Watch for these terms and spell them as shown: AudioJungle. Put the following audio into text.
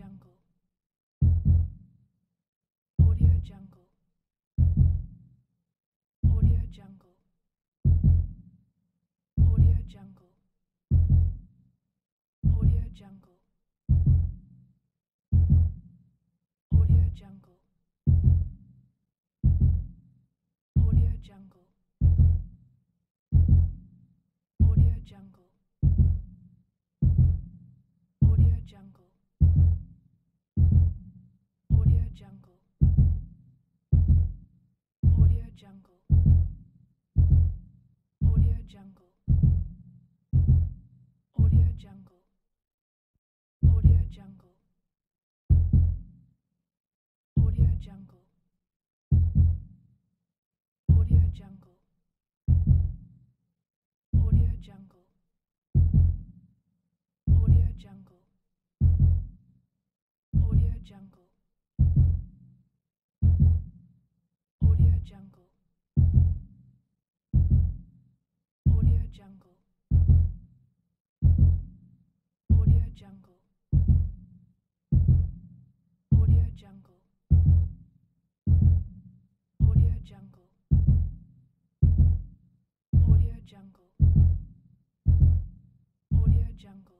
AudioJungle. AudioJungle. AudioJungle. AudioJungle. AudioJungle. AudioJungle. AudioJungle. AudioJungle. AudioJungle. AudioJungle. AudioJungle. AudioJungle. AudioJungle. AudioJungle. AudioJungle. AudioJungle. AudioJungle. AudioJungle. AudioJungle. AudioJungle. AudioJungle. AudioJungle. AudioJungle. AudioJungle. AudioJungle. AudioJungle.